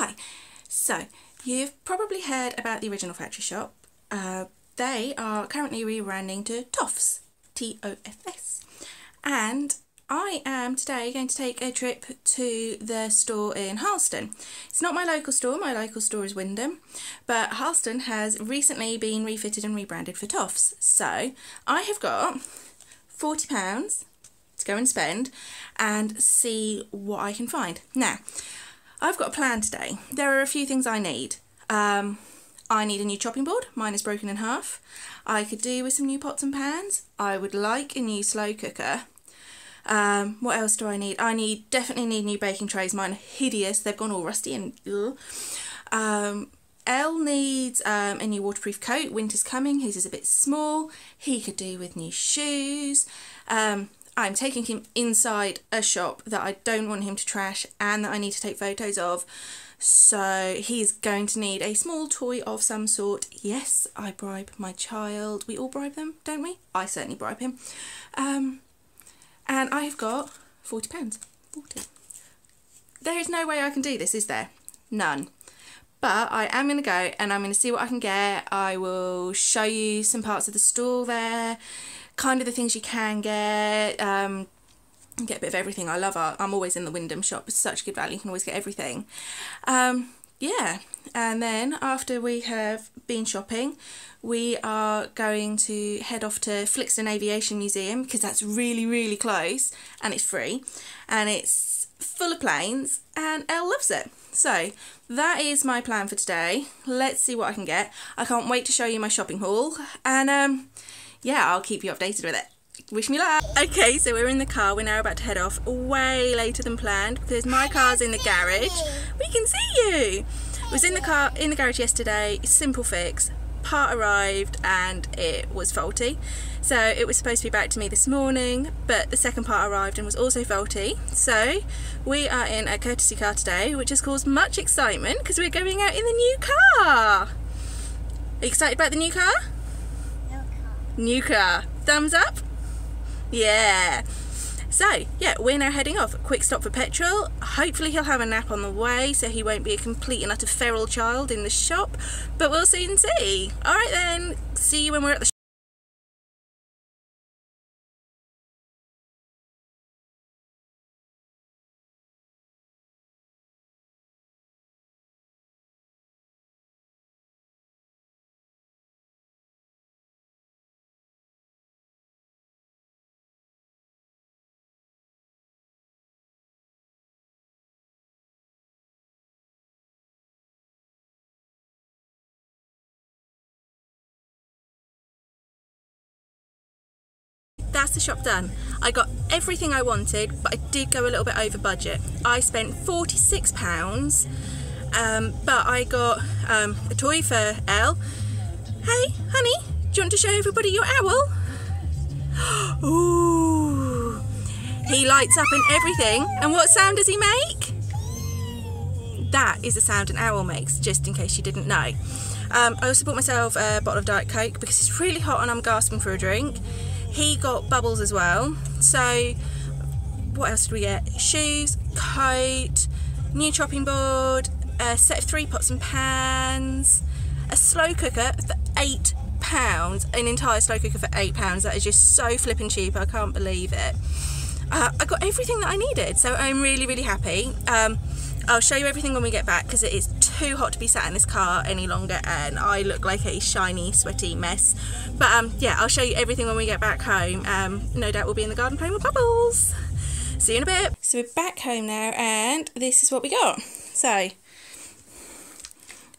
Hi. So you've probably heard about the original factory shop. They are currently rebranding to TOFS, T-O-F-S, and I am today going to take a trip to the store in Harleston. It's not my local store, my local store is Wymondham, but Harleston has recently been refitted and rebranded for TOFS. So I have got £40 to go and spend and see what I can find. Now, I've got a plan today. There are a few things I need. I need a new chopping board, mine is broken in half. I could do with some new pots and pans. I would like a new slow cooker. What else do I need? I definitely need new baking trays, mine are hideous, they've gone all rusty and ugh. Elle needs a new waterproof coat, winter's coming, his is a bit small, he could do with new shoes. I'm taking him inside a shop that I don't want him to trash and that I need to take photos of, so he's going to need a small toy of some sort. Yes, I bribe my child. We all bribe them, don't we? I certainly bribe him. And I've got £40. 40. There is no way I can do this, is there? None. But I am going to go and I'm going to see what I can get. I will show you some parts of the store there, kind of the things you can get a bit of everything. I love art. I'm always in the Wymondham shop. It's such good value. You can always get everything. Yeah. And then after we have been shopping, we are going to head off to Flixton Aviation Museum because that's really, really close and it's free and it's full of planes and Elle loves it. So that is my plan for today. Let's see what I can get. I can't wait to show you my shopping haul and yeah, I'll keep you updated with it. Wish me luck. Okay, so we're in the car. We're now about to head off way later than planned because my car's in the garage. We can see you. It was in the car in the garage yesterday. Simple fix. Part arrived and it was faulty. So it was supposed to be back to me this morning, but the second part arrived and was also faulty. So we are in a courtesy car today, which has caused much excitement because we're going out in the new car. Are you excited about the new car? New car. Thumbs up? Yeah. So, yeah, we're now heading off. Quick stop for petrol. Hopefully he'll have a nap on the way so he won't be a complete and utter feral child in the shop. But we'll soon see. Alright then, see you when we're at the shop. That's the shop done. I got everything I wanted, but I did go a little bit over budget. I spent £46, but I got a toy for Elle. Hey, honey, do you want to show everybody your owl? Ooh, he lights up and everything. And what sound does he make? That is the sound an owl makes, just in case you didn't know. I also bought myself a bottle of Diet Coke because it's really hot and I'm gasping for a drink. He got bubbles as well. So what else did we get? Shoes, coat, new chopping board, a set of 3 pots and pans, a slow cooker for £8, an entire slow cooker for £8. That is just so flipping cheap, I can't believe it. I got everything that I needed, so I'm really, really happy. I'll show you everything when we get back because it is too hot to be sat in this car any longer and I look like a shiny, sweaty mess. But yeah, I'll show you everything when we get back home. No doubt we'll be in the garden playing with bubbles. See you in a bit. So we're back home now and this is what we got. So,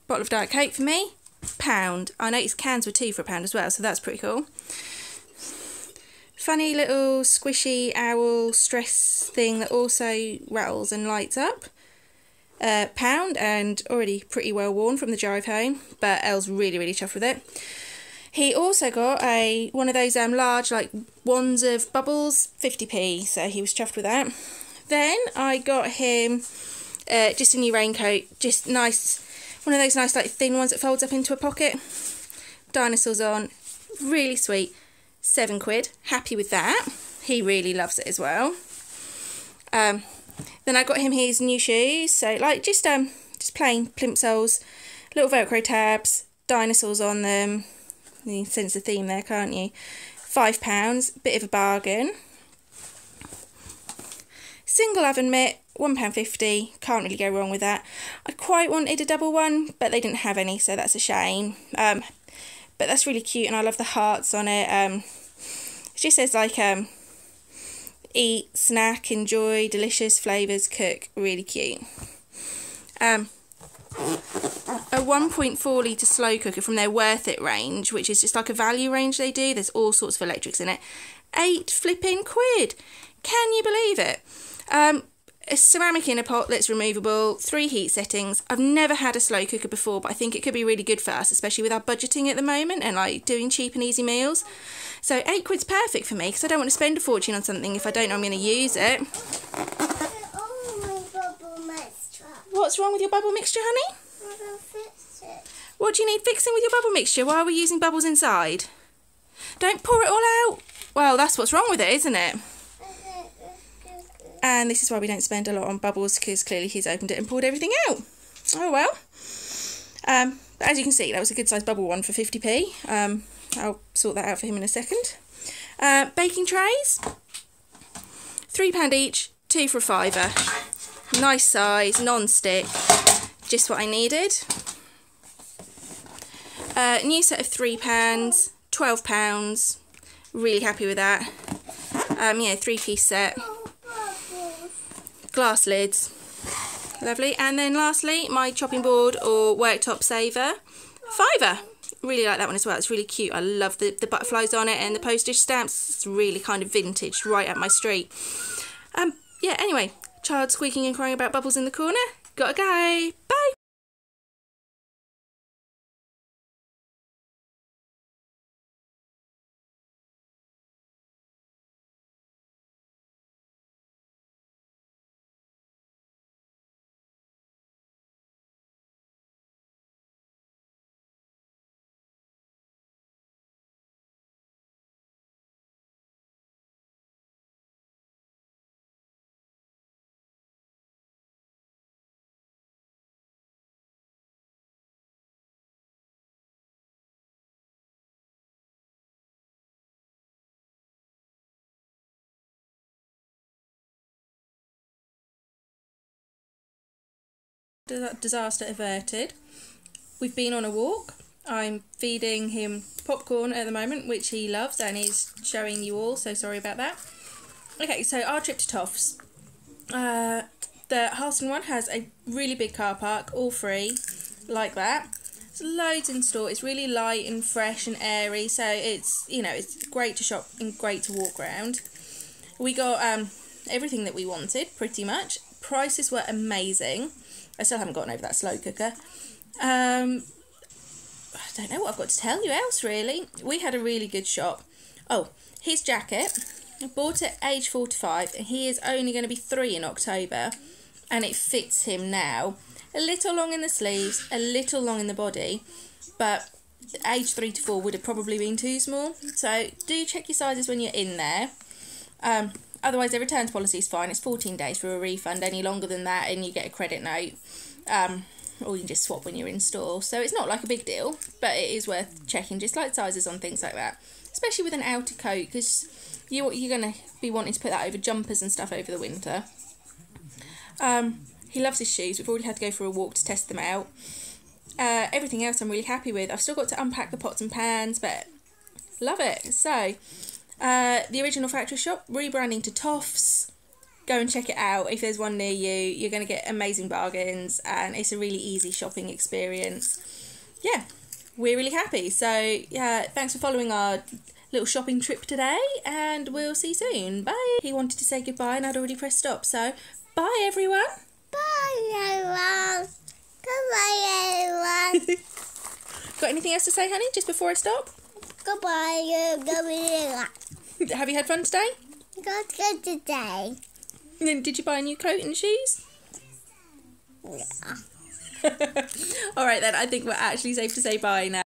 bottle of Diet Coke for me, £1. I noticed cans were 2 for £1 as well, so that's pretty cool. Funny little squishy owl stress thing that also rattles and lights up. £1 and already pretty well worn from the drive home, but Elle's really, really chuffed with it. He also got one of those large like wands of bubbles, 50p, so he was chuffed with that. Then I got him just a new raincoat, just nice, one of those nice like thin ones that folds up into a pocket. Dinosaurs on, really sweet, £7, happy with that. He really loves it as well. Then I got him his new shoes, so like just just plain plimsolls, little Velcro tabs, dinosaurs on them. You can sense the theme there, can't you? £5, bit of a bargain. Single oven mitt, £1.50, can't really go wrong with that. I quite wanted a double one, but they didn't have any, so that's a shame. But that's really cute, and I love the hearts on it. It just says, like, eat, snack, enjoy, delicious flavours, cook. Really cute. A 1.4 litre slow cooker from their Worth It range, which is just like a value range they do. There's all sorts of electrics in it. £8 flipping quid. Can you believe it? A ceramic inner pot that's removable, 3 heat settings. I've never had a slow cooker before, but I think it could be really good for us, especially with our budgeting at the moment and like doing cheap and easy meals. So £8's perfect for me, because I don't want to spend a fortune on something if I don't know I'm going to use it. Oh, my bubble mixture. What's wrong with your bubble mixture, honey? I don't fix it. What do you need fixing with your bubble mixture? Why are we using bubbles inside? Don't pour it all out. Well, that's what's wrong with it, isn't it? And this is why we don't spend a lot on bubbles, because clearly he's opened it and poured everything out. Oh well. But as you can see, that was a good sized bubble one for 50p. I'll sort that out for him in a second. Baking trays. £3 each, 2 for a £5. Nice size, non-stick. Just what I needed. New set of 3 pans, £12. Really happy with that. Yeah, 3-piece set. Glass lids, lovely. And then lastly, my chopping board or worktop saver, £5. Really like that one as well. It's really cute. I love the butterflies on it, and the postage stamps. It's really kind of vintage, right up my street. Yeah, anyway, child squeaking and crying about bubbles in the corner. Gotta go. Bye. Disaster averted. We've been on a walk. I'm feeding him popcorn at the moment, which he loves and is showing you all, so sorry about that. Okay, so our trip to TOFS. The Harleston one has a really big car park, all free, like that. There's loads in store. It's really light and fresh and airy, so it's, you know, it's great to shop and great to walk around. We got everything that we wanted, pretty much. Prices were amazing. I still haven't gotten over that slow cooker. I don't know what I've got to tell you else, really. We had a really good shop. Oh, his jacket. I bought it age 4 to 5, and he is only going to be 3 in October, and it fits him now. A little long in the sleeves, a little long in the body, but age 3 to 4 would have probably been too small. So do check your sizes when you're in there. Otherwise, their returns policy is fine. It's 14 days for a refund. Any longer than that, and you get a credit note. Or you can just swap when you're in store. So it's not like a big deal, but it is worth checking, just like sizes on things like that. Especially with an outer coat, because you're going to be wanting to put that over jumpers and stuff over the winter. He loves his shoes. We've already had to go for a walk to test them out. Everything else I'm really happy with. I've still got to unpack the pots and pans, but love it. So... the original factory shop, rebranding to TOFS. Go and check it out. If there's one near you, you're going to get amazing bargains, and it's a really easy shopping experience. Yeah, we're really happy. So, yeah, thanks for following our little shopping trip today, and we'll see you soon. Bye. He wanted to say goodbye, and I'd already pressed stop. So, bye, everyone. Bye, everyone. Goodbye, everyone. Got anything else to say, honey, just before I stop? Goodbye. Have you had fun today? Got good today. And did you buy a new coat and shoes? Yeah. All right then, I think we're actually safe to say bye now.